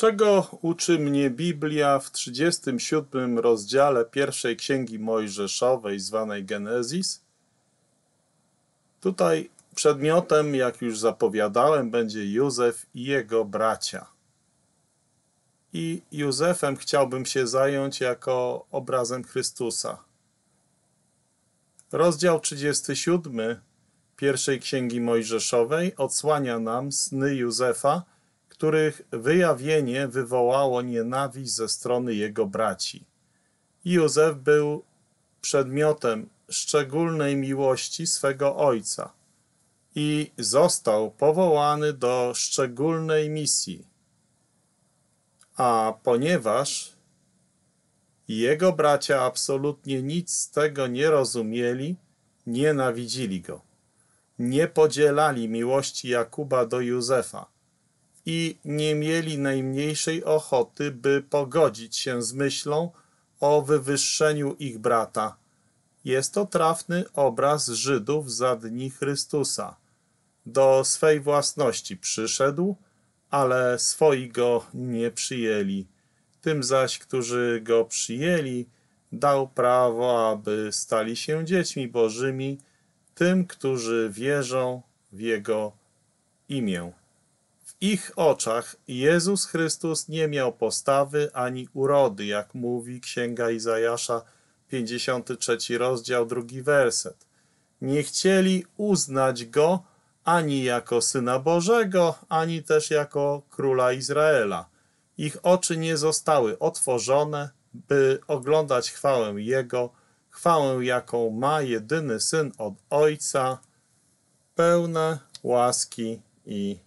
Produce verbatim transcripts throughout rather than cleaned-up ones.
Czego uczy mnie Biblia w trzydziestym siódmym rozdziale pierwszej Księgi Mojżeszowej, zwanej Genezis? Tutaj przedmiotem, jak już zapowiadałem, będzie Józef i jego bracia. I Józefem chciałbym się zająć jako obrazem Chrystusa. Rozdział trzydziesty siódmy pierwszej Księgi Mojżeszowej odsłania nam sny Józefa, których wyjawienie wywołało nienawiść ze strony jego braci. Józef był przedmiotem szczególnej miłości swego ojca i został powołany do szczególnej misji. A ponieważ jego bracia absolutnie nic z tego nie rozumieli, nienawidzili go. Nie podzielali miłości Jakuba do Józefa i nie mieli najmniejszej ochoty, by pogodzić się z myślą o wywyższeniu ich brata. Jest to trafny obraz Żydów za dni Chrystusa. Do swej własności przyszedł, ale swoi go nie przyjęli. Tym zaś, którzy go przyjęli, dał prawo, aby stali się dziećmi bożymi, tym, którzy wierzą w jego imię. W ich oczach Jezus Chrystus nie miał postawy ani urody, jak mówi Księga Izajasza, pięćdziesiąty trzeci rozdział, drugi werset. Nie chcieli uznać go ani jako Syna Bożego, ani też jako Króla Izraela. Ich oczy nie zostały otworzone, by oglądać chwałę Jego, chwałę, jaką ma jedyny Syn od Ojca, pełne łaski i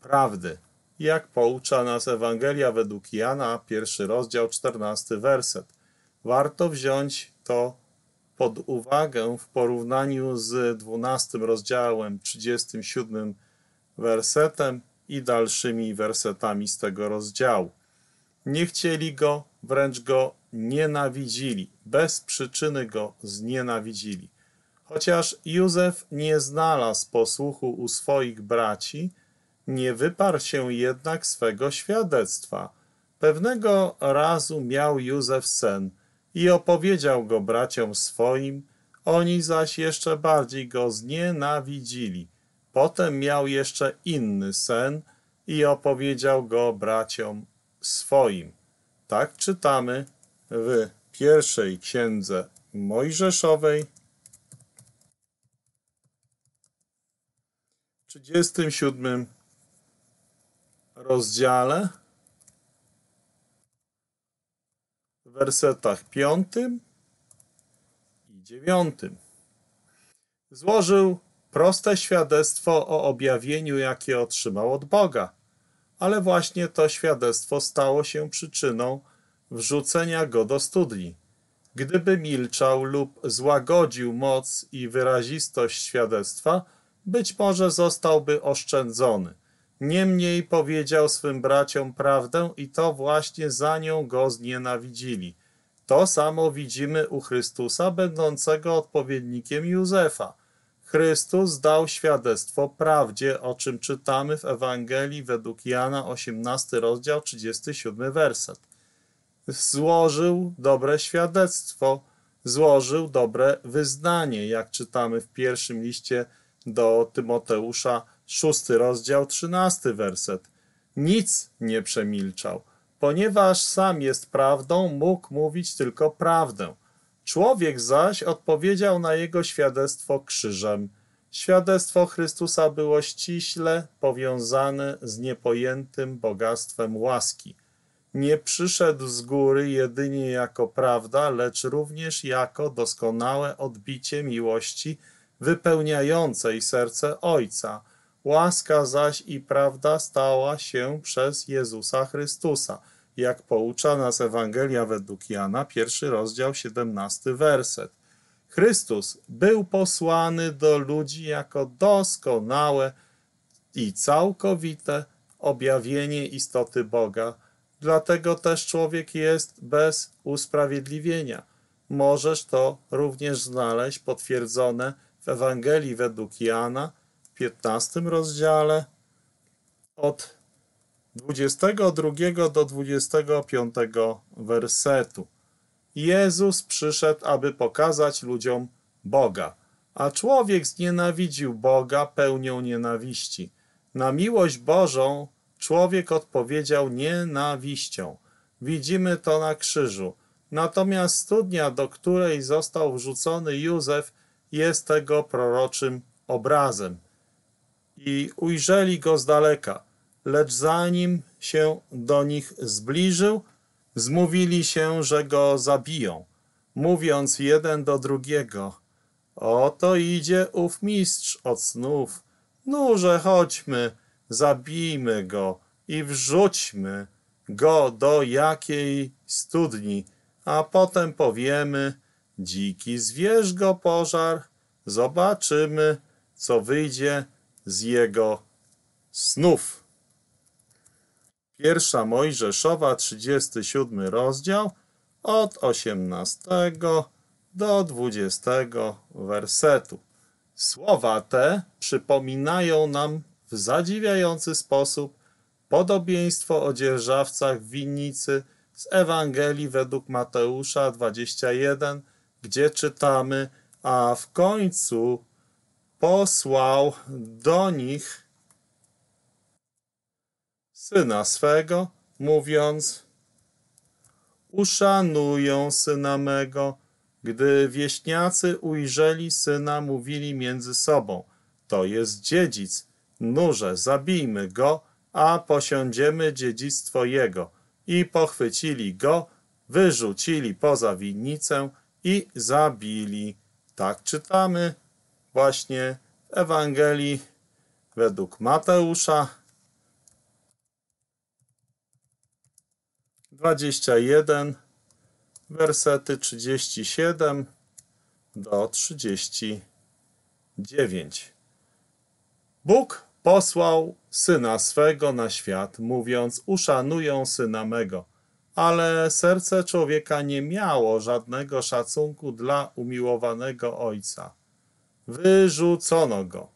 prawdy, jak poucza nas Ewangelia według Jana, pierwszy rozdział, czternasty werset. Warto wziąć to pod uwagę w porównaniu z dwunastym rozdziałem, trzydziestym siódmym wersetem i dalszymi wersetami z tego rozdziału. Nie chcieli go, wręcz go nienawidzili, bez przyczyny go znienawidzili. Chociaż Józef nie znalazł posłuchu u swoich braci, nie wyparł się jednak swego świadectwa. Pewnego razu miał Józef sen i opowiedział go braciom swoim, oni zaś jeszcze bardziej go znienawidzili. Potem miał jeszcze inny sen i opowiedział go braciom swoim. Tak czytamy w pierwszej Księdze Mojżeszowej, trzydziestym siódmym rozdziale, w wersetach piątym i dziewiątym. Złożył proste świadectwo o objawieniu, jakie otrzymał od Boga, ale właśnie to świadectwo stało się przyczyną wrzucenia go do studni. Gdyby milczał lub złagodził moc i wyrazistość świadectwa, być może zostałby oszczędzony. Niemniej powiedział swym braciom prawdę i to właśnie za nią go znienawidzili. To samo widzimy u Chrystusa, będącego odpowiednikiem Józefa. Chrystus dał świadectwo prawdzie, o czym czytamy w Ewangelii według Jana, osiemnasty rozdział, trzydziesty siódmy werset. Złożył dobre świadectwo, złożył dobre wyznanie, jak czytamy w pierwszym liście do Tymoteusza, szósty rozdział, trzynasty werset. Nic nie przemilczał, ponieważ sam jest prawdą, mógł mówić tylko prawdę. Człowiek zaś odpowiedział na jego świadectwo krzyżem. Świadectwo Chrystusa było ściśle powiązane z niepojętym bogactwem łaski. Nie przyszedł z góry jedynie jako prawda, lecz również jako doskonałe odbicie miłości wypełniającej serce Ojca. Łaska zaś i prawda stała się przez Jezusa Chrystusa, jak poucza nas Ewangelia według Jana, pierwszy rozdział, siedemnasty werset. Chrystus był posłany do ludzi jako doskonałe i całkowite objawienie istoty Boga, dlatego też człowiek jest bez usprawiedliwienia. Możesz to również znaleźć potwierdzone w Ewangelii według Jana, piętnastym rozdziale, od dwudziestego drugiego do dwudziestego piątego wersetu. Jezus przyszedł, aby pokazać ludziom Boga, a człowiek znienawidził Boga pełnią nienawiści. Na miłość Bożą człowiek odpowiedział nienawiścią. Widzimy to na krzyżu. Natomiast studnia, do której został wrzucony Józef, jest tego proroczym obrazem. I ujrzeli go z daleka, lecz zanim się do nich zbliżył, zmówili się, że go zabiją, mówiąc jeden do drugiego: oto idzie ów mistrz od snów. Nuże, chodźmy, zabijmy go i wrzućmy go do jakiej studni, a potem powiemy: dziki zwierz go pożar, zobaczymy, co wyjdzie z jego snów. Pierwsza Mojżeszowa, trzydziesty siódmy rozdział, od osiemnastego do dwudziestego wersetu. Słowa te przypominają nam w zadziwiający sposób podobieństwo o dzierżawcach winnicy z Ewangelii według Mateusza dwudziestego pierwszego, gdzie czytamy: a w końcu posłał do nich syna swego, mówiąc: uszanują syna mego. Gdy wieśniacy ujrzeli syna, mówili między sobą: to jest dziedzic, nurze, zabijmy go, a posiądziemy dziedzictwo jego. I pochwycili go, wyrzucili poza winnicę i zabili. Tak czytamy właśnie w Ewangelii według Mateusza dwudziestego pierwszego, wersety trzydziesty siódmy do trzydziestego dziewiątego. Bóg posłał Syna swego na świat, mówiąc: uszanują Syna mego. Ale serce człowieka nie miało żadnego szacunku dla umiłowanego Ojca. Wyrzucono go.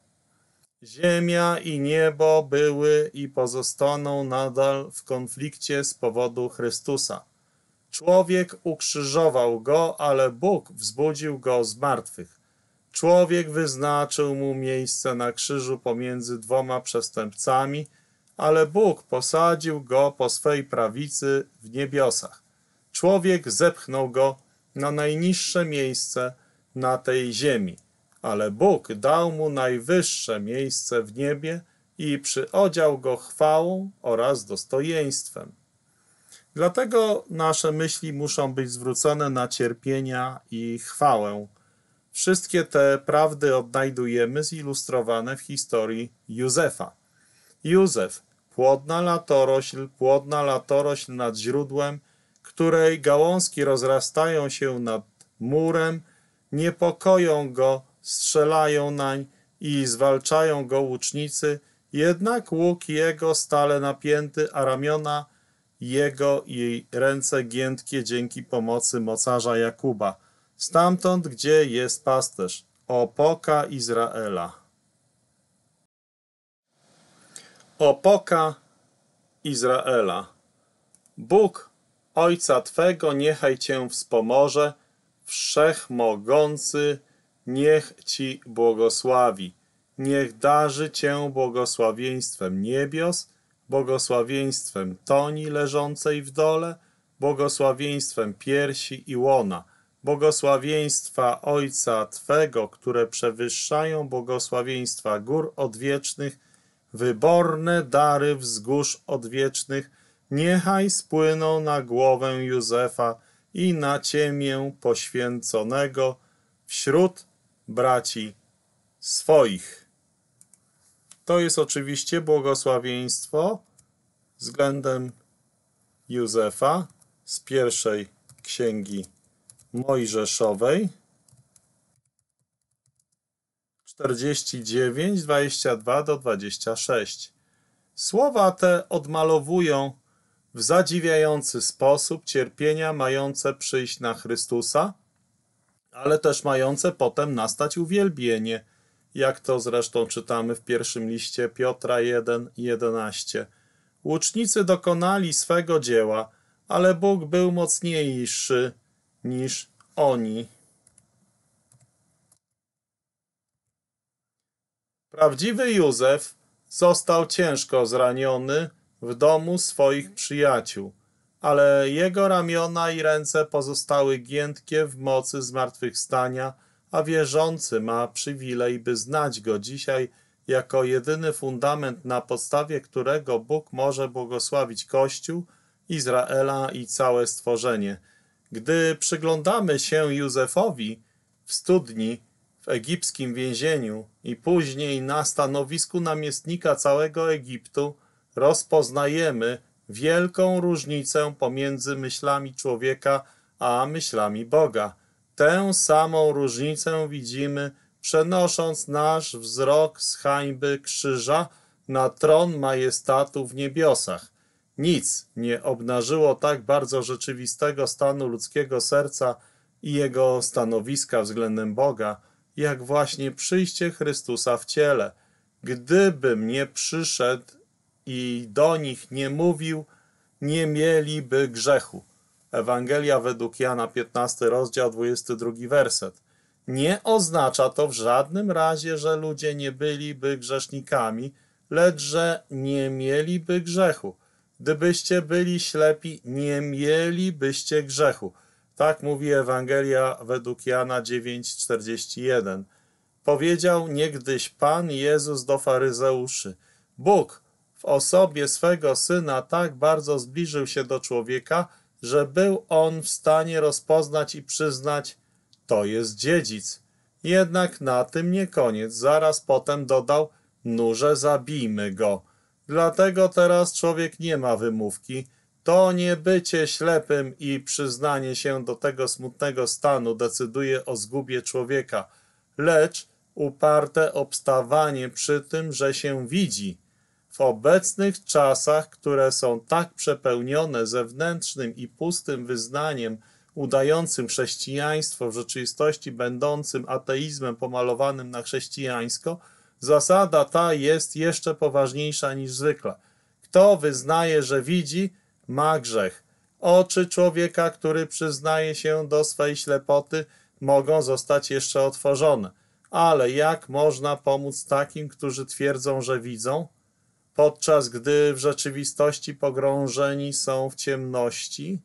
Ziemia i niebo były i pozostaną nadal w konflikcie z powodu Chrystusa. Człowiek ukrzyżował go, ale Bóg wzbudził go z martwych. Człowiek wyznaczył mu miejsce na krzyżu pomiędzy dwoma przestępcami, ale Bóg posadził go po swej prawicy w niebiosach. Człowiek zepchnął go na najniższe miejsce na tej ziemi, ale Bóg dał mu najwyższe miejsce w niebie i przyodział go chwałą oraz dostojeństwem. Dlatego nasze myśli muszą być zwrócone na cierpienia i chwałę. Wszystkie te prawdy odnajdujemy zilustrowane w historii Józefa. Józef, płodna latorośl, płodna latorośl nad źródłem, której gałązki rozrastają się nad murem, niepokoją go, strzelają nań i zwalczają go łucznicy, jednak łuk jego stale napięty, a ramiona jego i ręce giętkie dzięki pomocy mocarza Jakuba, stamtąd, gdzie jest pasterz, opoka Izraela. Opoka Izraela. Bóg Ojca Twego niechaj Cię wspomoże, Wszechmogący niech Ci błogosławi, niech darzy Cię błogosławieństwem niebios, błogosławieństwem toni leżącej w dole, błogosławieństwem piersi i łona, błogosławieństwa Ojca Twego, które przewyższają błogosławieństwa gór odwiecznych, wyborne dary wzgórz odwiecznych, niechaj spłyną na głowę Józefa i na ciemię poświęconego wśród braci swoich. To jest oczywiście błogosławieństwo względem Józefa z pierwszej Księgi Mojżeszowej czterdziesty dziewiąty, dwudziesty drugi do dwudziestego szóstego. Słowa te odmalowują w zadziwiający sposób cierpienia mające przyjść na Chrystusa, ale też mające potem nastać uwielbienie, jak to zresztą czytamy w pierwszym liście Piotra jeden, jedenaście. Łucznicy dokonali swego dzieła, ale Bóg był mocniejszy niż oni. Prawdziwy Józef został ciężko zraniony w domu swoich przyjaciół, ale jego ramiona i ręce pozostały giętkie w mocy zmartwychwstania, a wierzący ma przywilej, by znać go dzisiaj jako jedyny fundament, na podstawie którego Bóg może błogosławić Kościół, Izraela i całe stworzenie. Gdy przyglądamy się Józefowi w studni, w egipskim więzieniu i później na stanowisku namiestnika całego Egiptu, rozpoznajemy wielką różnicę pomiędzy myślami człowieka a myślami Boga. Tę samą różnicę widzimy, przenosząc nasz wzrok z hańby krzyża na tron majestatu w niebiosach. Nic nie obnażyło tak bardzo rzeczywistego stanu ludzkiego serca i jego stanowiska względem Boga, jak właśnie przyjście Chrystusa w ciele. Gdybym nie przyszedł i do nich nie mówił, nie mieliby grzechu. Ewangelia według Jana, piętnasty rozdział, dwudziesty drugi werset. Nie oznacza to w żadnym razie, że ludzie nie byliby grzesznikami, lecz że nie mieliby grzechu. Gdybyście byli ślepi, nie mielibyście grzechu. Tak mówi Ewangelia według Jana dziewięć, czterdzieści jeden. Powiedział niegdyś Pan Jezus do faryzeuszy: Bóg w osobie swego Syna tak bardzo zbliżył się do człowieka, że był on w stanie rozpoznać i przyznać: to jest dziedzic. Jednak na tym nie koniec. Zaraz potem dodał: nurze, zabijmy go. Dlatego teraz człowiek nie ma wymówki. To nie bycie ślepym i przyznanie się do tego smutnego stanu decyduje o zgubie człowieka, lecz uparte obstawanie przy tym, że się widzi. W obecnych czasach, które są tak przepełnione zewnętrznym i pustym wyznaniem udającym chrześcijaństwo, w rzeczywistości będącym ateizmem pomalowanym na chrześcijańsko, zasada ta jest jeszcze poważniejsza niż zwykle. Kto wyznaje, że widzi, ma grzech. Oczy człowieka, który przyznaje się do swej ślepoty, mogą zostać jeszcze otworzone. Ale jak można pomóc takim, którzy twierdzą, że widzą, podczas gdy w rzeczywistości pogrążeni są w ciemności?